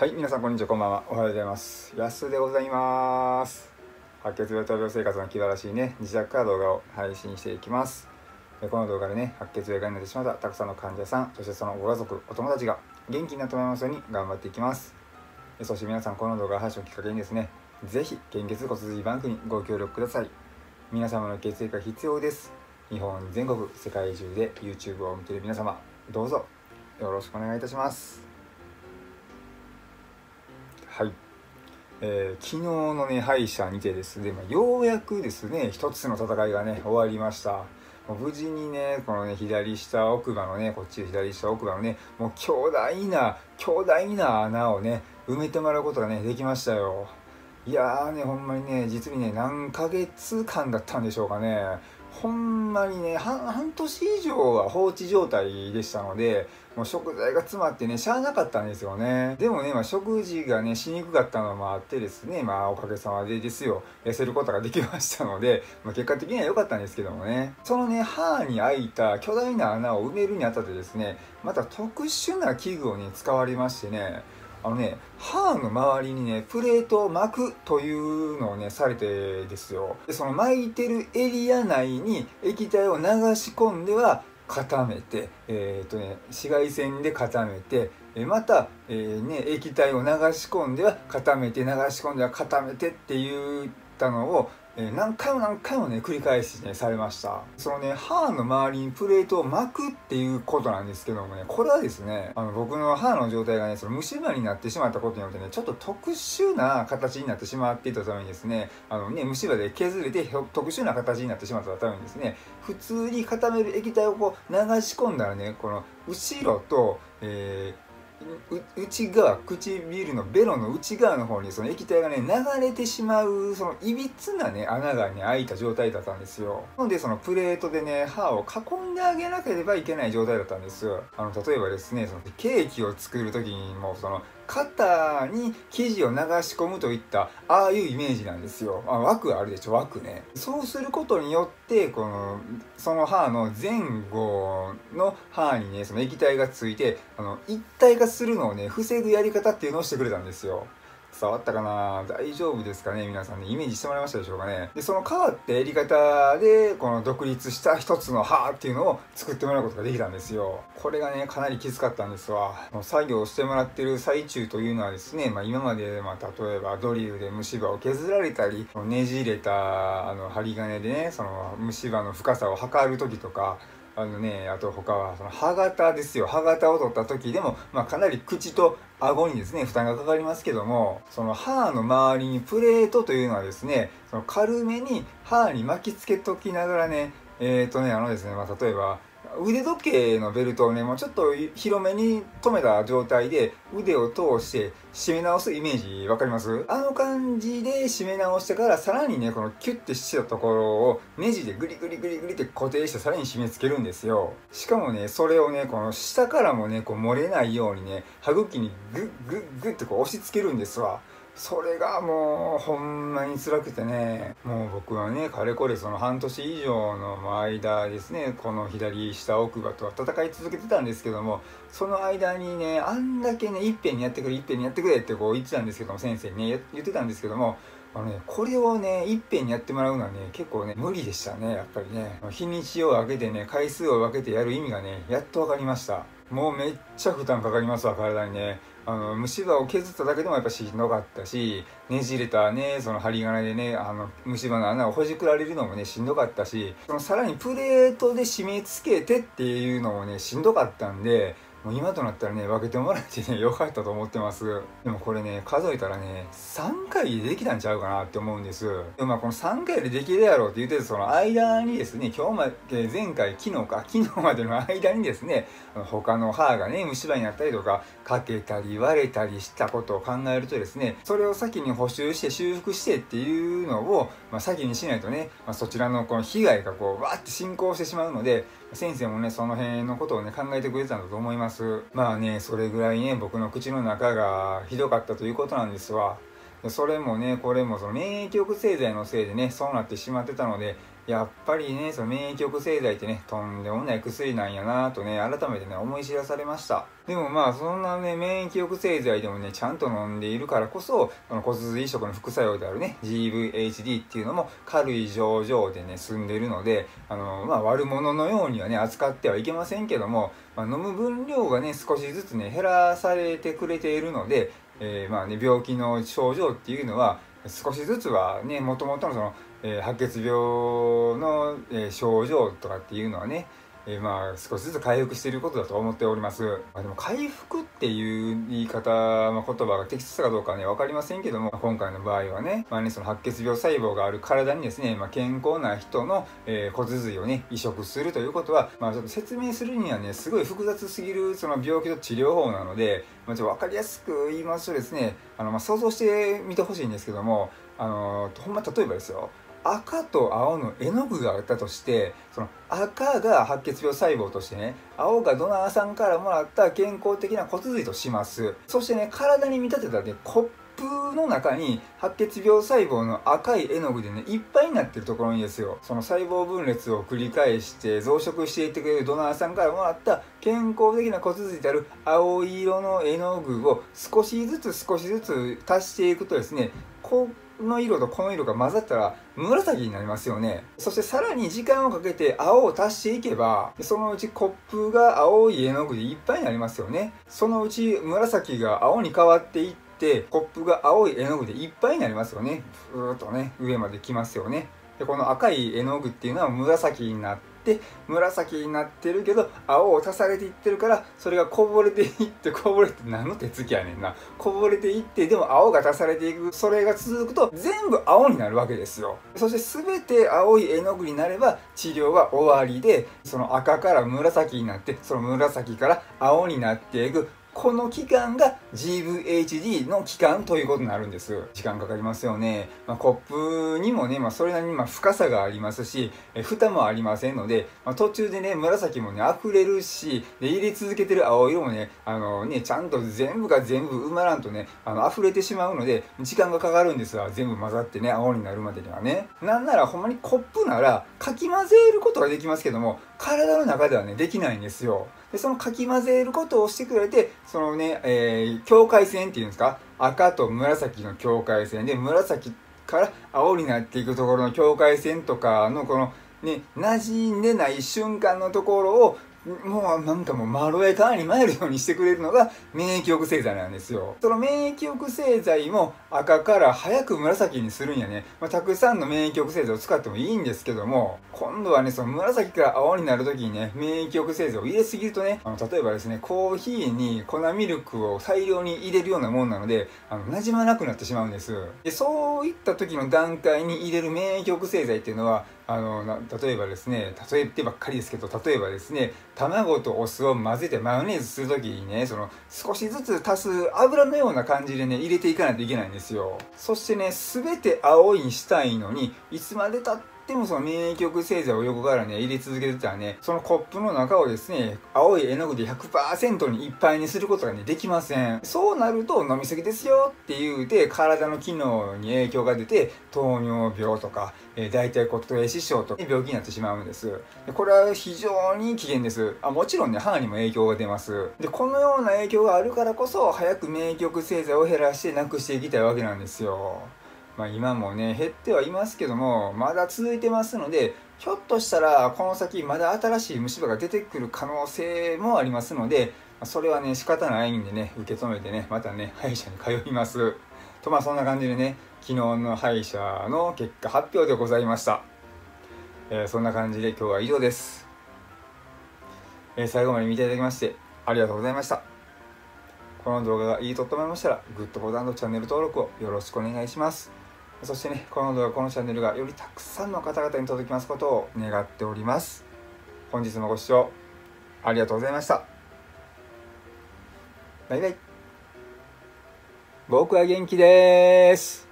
はい、皆さんこんにちは、こんばんは。おはようございます。やすでございます。白血病闘病生活の気晴らしいね、自宅から動画を配信していきます。この動画でね、白血病がになってしまったたくさんの患者さん、そしてそのご家族、お友達が元気になってもらいますように頑張っていきます。そして皆さん、この動画配信をきっかけにですね、ぜひ、献血骨髄バンクにご協力ください。皆様の血液が必要です。日本全国、世界中で YouTube を見ている皆様、どうぞよろしくお願いいたします。はい、昨日のね歯医者にてですね、ようやくですね一つの戦いがね終わりました。もう無事にねこのね左下奥歯のねこっち左下奥歯のねもう巨大な穴をね埋めてもらうことがねできましたよ。いやーねほんまにね実にね何ヶ月間だったんでしょうかね。ほんまにね半年以上は放置状態でしたので、もう食材が詰まってねしゃあなかったんですよね。でもね、食事がねしにくかったのもあってですね、おかげさまでですよ痩せることができましたので、結果的には良かったんですけどもね、そのね歯に開いた巨大な穴を埋めるにあたってですね、また特殊な器具をね使われましてね、歯の周りにねプレートを巻くというのをねされてですよ。でその巻いてるエリア内に液体を流し込んでは固めて、紫外線で固めて、また、液体を流し込んでは固めて、流し込んでは固めてって言ったのを何回もね繰り返しねされました。そのね歯の周りにプレートを巻くっていうことなんですけどもね、これはですね僕の歯の状態がねその虫歯になってしまったことによってねちょっと特殊な形になってしまっていたためにですね、虫歯で削れて特殊な形になってしまったためにですね、普通に固める液体をこう流し込んだらねこの後ろと内側、唇のベロの内側の方にその液体がね流れてしまう、そのいびつなね穴がね開いた状態だったんですよ。なのでそのプレートでね歯を囲んであげなければいけない状態だったんですよ。例えばですね、そのケーキを作る時にもその肩に生地を流し込むといったああいうイメージなんですよ。枠あるでしょ、枠ね。そうすることによってその歯の前後の歯にねその液体がついて一体化するのをね防ぐやり方っていうのをしてくれたんですよ。伝わったかな、大丈夫ですかね皆さんね、イメージしてもらいましたでしょうかね。でその変わったやり方でこの独立した一つの歯っていうのを作ってもらうことができたんですよ。これがねかなりきつかったんですわ。作業してもらってる最中というのはですね、今まで、例えばドリルで虫歯を削られたり、ねじれた針金でねその虫歯の深さを測る時とか、あと他はその歯型ですよ。歯型を取った時でも、かなり口と顎にですね負担がかかりますけども、その歯の周りにプレートというのはですねその軽めに歯に巻きつけときながらね例えば腕時計のベルトをねもうちょっと広めに留めた状態で腕を通して締め直すイメージ分かります？あの感じで締め直してからさらにねこのキュッてしたところをネジでグリグリグリグリって固定してさらに締め付けるんですよ。しかもねそれをねこの下からもねこう漏れないようにね歯茎にグッグッグッってこう押し付けるんですわ。それがもうほんまに辛くてね、もう僕はねかれこれその半年以上の間ですねこの左下奥歯とは戦い続けてたんですけども、その間にねあんだけねいっぺんにやってくれいっぺんにやってくれってこう言ってたんですけども、先生にね言ってたんですけども、これをねいっぺんにやってもらうのはね結構ね無理でしたね。やっぱりね日にちを分けてね回数を分けてやる意味がねやっと分かりました。もうめっちゃ負担かかりますわ体にね。虫歯を削っただけでもやっぱしんどかったし、ねじれたねその針金でね虫歯の穴をほじくられるのもねしんどかったし、そのさらにプレートで締め付けてっていうのもねしんどかったんで、もう今となったらね分けてもらってねよかったと思ってます。でもこれね数えたらね3回でできたんちゃうかなって思うんです。でもこの3回でできるやろうって言ってたその間にですね、今日まで前回昨日までの間にですね他の歯がね虫歯になったりとかかけたり割れたりしたことを考えるとですね、それを先に補修して修復してっていうのを、先にしないとね、そちらのこの被害がこうわーって進行してしまうので、先生もねその辺のことをね考えてくれてたんだと思います。それぐらいね僕の口の中がひどかったということなんですわ。それもねこれもその免疫抑制剤のせいでねそうなってしまってたので、やっぱりね、その免疫抑制剤ってね、とんでもない薬なんやなぁとね、改めてね、思い知らされました。でもまあ、そんなね、免疫抑制剤でもね、ちゃんと飲んでいるからこそ、この骨髄移植の副作用であるね、GVHD っていうのも軽い症状でね、済んでいるので、まあ、悪者のようにはね、扱ってはいけませんけども、まあ、飲む分量がね、少しずつね、減らされてくれているので、まあね、病気の症状っていうのは、少しずつはね、もともとのその、白血病の、症状とかっていうのはね、まあ少しずつ回復していることだと思っております。まあ、でも回復っていう言い方の言葉が適切かどうかはね、分かりませんけども、今回の場合はね、まあね、その白血病細胞がある体にですね、まあ、健康な人の、骨髄をね、移植するということは、まあちょっと説明するにはね、すごい複雑すぎるその病気の治療法なので、まあ、ちょっと分かりやすく言いますとですね、まあ想像してみてほしいんですけども、ほんま例えばですよ、赤と青の絵の具があったとして、その赤が白血病細胞としてね、青がドナーさんからもらった健康的な骨髄とします。そしてね、体に見立てたね、コップの中に白血病細胞の赤い絵の具でね、いっぱいになってるところにですよ、その細胞分裂を繰り返して増殖していってくれるドナーさんからもらった健康的な骨髄である青色の絵の具を少しずつ足していくとですね、この色とこの色が混ざったら紫になりますよね。そしてさらに時間をかけて青を足していけば、そのうちコップが青い絵の具でいっぱいになりますよね。そのうち紫が青に変わっていって、コップが青い絵の具でいっぱいになりますよね。ふーっとね、上まで来ますよね。で、この赤い絵の具っていうのは紫になって、紫になってるけど青を足されていってるから、それがこぼれていってこぼれて、何の手つきやねんな、こぼれていって、でも青が足されていく、それが続くと全部青になるわけですよ。そして全て青い絵の具になれば治療は終わりで、その赤から紫になって、その紫から青になっていく、この期間が GVHD の期間ということになるんです。時間かかりますよね。まあ、コップにもね、まあ、それなりに深さがありますし、蓋もありませんので、まあ、途中でね、紫もね、溢れるし、で、入れ続けてる青色もね、ちゃんと全部が全部埋まらんとね、溢れてしまうので、時間がかかるんですわ。全部混ざってね、青になるまでにはね。なんならほんまにコップなら、かき混ぜることができますけども、体の中ではね、できないんですよ。で、そのかき混ぜることをしてくれて、そのね、境界線っていうんですか、赤と紫の境界線で、紫から青になっていくところの境界線とかの、このね、馴染んでない瞬間のところを、もうなんかもうまろやかに参るようにしてくれるのが免疫抑制剤なんですよ。その免疫抑制剤も赤から早く紫にするんやね。まあ、たくさんの免疫抑制剤を使ってもいいんですけども、今度はね、その紫から青になる時にね、免疫抑制剤を入れすぎるとね、例えばですね、コーヒーに粉ミルクを大量に入れるようなもんなので、馴染まなくなってしまうんです。で、そういった時の段階に入れる免疫抑制剤っていうのは、例えばですね、例えてばっかりですけど、例えばですね、卵とお酢を混ぜてマヨネーズするときにね、その少しずつ足す油のような感じでね、入れていかないといけないんですよ。そしてね、すべて青いにしたいのに、いつまでたってでもその免疫抑制剤を横からね、入れ続けてたらね、そのコップの中をですね、青い絵の具で 100% にいっぱいにすることがね、できません。そうなると飲みすぎですよって言うて、体の機能に影響が出て、糖尿病とか、大体骨壊死症とか、病気になってしまうんです。で、これは非常に危険です。もちろんね、歯にも影響が出ます。で、このような影響があるからこそ、早く免疫抑制剤を減らしてなくしていきたいわけなんですよ。まあ今もね、減ってはいますけども、まだ続いてますので、ひょっとしたらこの先まだ新しい虫歯が出てくる可能性もありますので、それはね、仕方ないんでね、受け止めてね、またね、歯医者に通います。と、まあそんな感じでね、昨日の歯医者の結果発表でございました。そんな感じで今日は以上です。最後まで見ていただきまして、ありがとうございました。この動画がいいと思いましたら、グッドボタンとチャンネル登録をよろしくお願いします。そしてね、この動画、このチャンネルがよりたくさんの方々に届きますことを願っております。本日もご視聴ありがとうございました。バイバイ。僕は元気でーす。